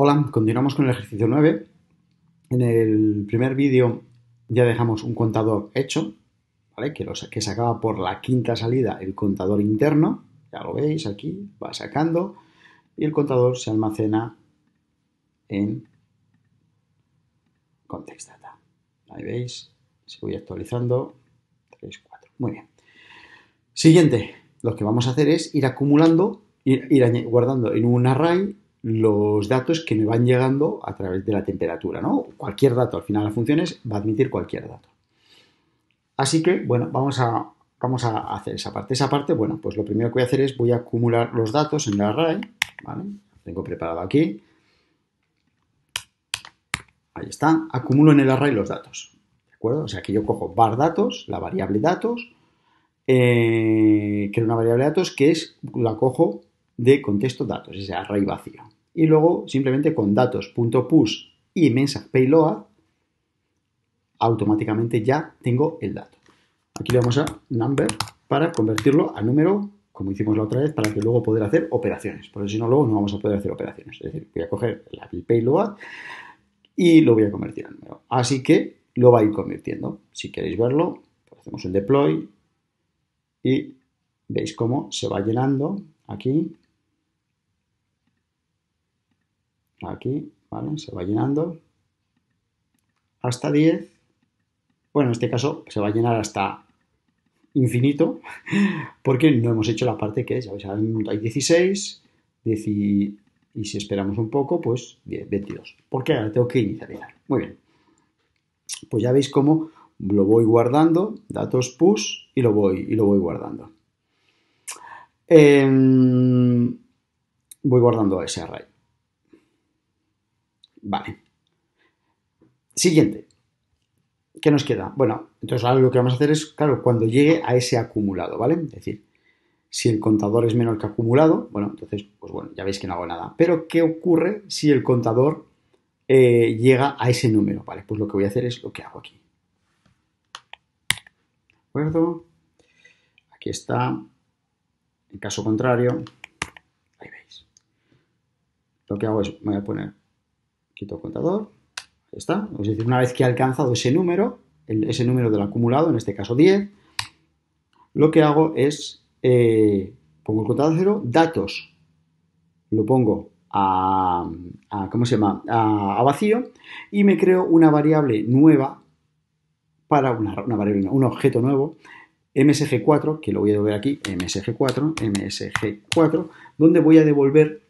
Hola, continuamos con el ejercicio 9. En el primer vídeo ya dejamos un contador hecho, ¿vale? que sacaba por la quinta salida el contador interno, ya lo veis aquí, va sacando, y el contador se almacena en Context Data. Ahí veis, si voy actualizando, 3, 4, muy bien. Siguiente, lo que vamos a hacer es ir acumulando, ir guardando en un array los datos que me van llegando a través de la temperatura, ¿no? Cualquier dato, al final las funciones va a admitir cualquier dato. Así que, bueno, vamos a hacer esa parte. Esa parte, bueno, pues lo primero que voy a hacer es voy a acumular los datos en el array, ¿vale? Lo tengo preparado aquí. Ahí está. Acumulo en el array los datos, ¿de acuerdo? O sea, que yo cojo var datos, la variable datos, creo una variable datos que es, la cojo de contexto datos, ese array vacío. Y luego simplemente con datos.push y mensaje payload automáticamente ya tengo el dato. Aquí le vamos a number para convertirlo a número, como hicimos la otra vez, para que luego poder hacer operaciones. Porque si no, luego no vamos a poder hacer operaciones. Es decir, voy a coger el payload y lo voy a convertir a número. Así que lo va a ir convirtiendo. Si queréis verlo, pues hacemos un deploy y veis cómo se va llenando aquí. Aquí, ¿vale? Se va llenando hasta 10. Bueno, en este caso se va a llenar hasta infinito porque no hemos hecho la parte que es, ya veis, hay 16 y si esperamos un poco, pues 10, 22. Porque ahora tengo que inicializar. Muy bien. Pues ya veis cómo lo voy guardando, datos push, y lo voy guardando. Voy guardando ese array. Vale. Siguiente. ¿Qué nos queda? Bueno, entonces ahora lo que vamos a hacer es, claro, cuando llegue a ese acumulado, ¿vale? Es decir, si el contador es menor que acumulado, bueno, entonces, pues bueno, ya veis que no hago nada. Pero, ¿qué ocurre si el contador llega a ese número? Vale, pues lo que voy a hacer es lo que hago aquí. ¿De acuerdo? Aquí está. En caso contrario, ahí veis. Lo que hago es, me voy a poner, quito el contador, ahí está. Es decir, una vez que he alcanzado ese número, ese número del acumulado, en este caso 10, lo que hago es, pongo el contador 0, datos, lo pongo a vacío, y me creo una variable nueva, para un objeto nuevo, MSG4, que lo voy a devolver aquí, MSG4, donde voy a devolver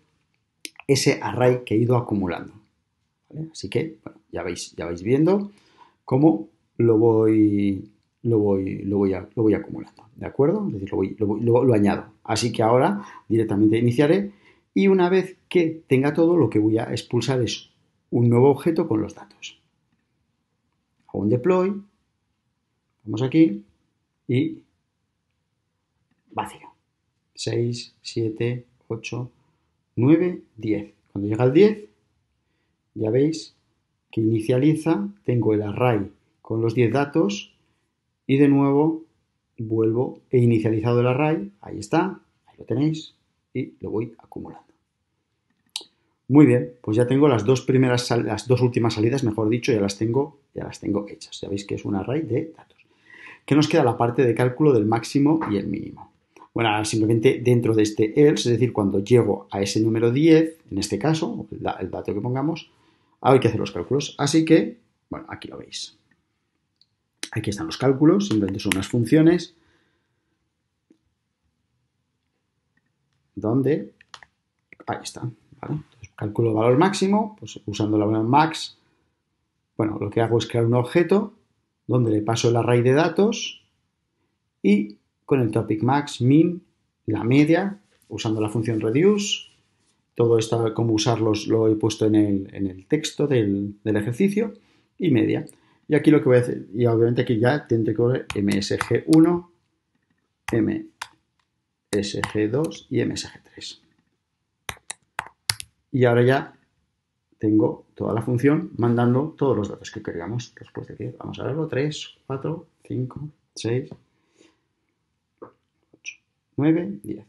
ese array que he ido acumulando. ¿Vale? Así que, bueno, ya vais viendo cómo lo voy acumulando, ¿de acuerdo? Es decir, lo añado. Así que ahora directamente iniciaré y una vez que tenga todo, lo que voy a expulsar es un nuevo objeto con los datos. Hago un deploy, vamos aquí. Y vacío. 6, 7, 8, 9, 10. Cuando llega al 10, ya veis que inicializa, tengo el array con los 10 datos y de nuevo vuelvo, he inicializado el array, ahí está, ahí lo tenéis y lo voy acumulando. Muy bien, pues ya tengo las dos últimas salidas, mejor dicho, ya las tengo hechas. Ya veis que es un array de datos. ¿Qué nos queda? La parte de cálculo del máximo y el mínimo. Bueno, ahora simplemente dentro de este else, es decir, cuando llego a ese número 10, en este caso, el dato que pongamos, ahora hay que hacer los cálculos. Así que, bueno, aquí lo veis. Aquí están los cálculos, simplemente son unas funciones donde, ahí está, ¿vale? Entonces, calculo el valor máximo, pues usando la variable max, bueno, lo que hago es crear un objeto donde le paso el array de datos y con el topic max, min, la media, usando la función reduce. Todo esto, cómo usarlos, lo he puesto en el texto del ejercicio y media. Y aquí lo que voy a hacer, y obviamente aquí ya tendré que poner MSG1, MSG2 y MSG3. Y ahora ya tengo toda la función mandando todos los datos que queramos después de 10. Vamos a verlo. 3, 4, 5, 6, 8, 9, 10.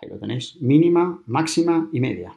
Ahí lo tenéis. Mínima, máxima y media.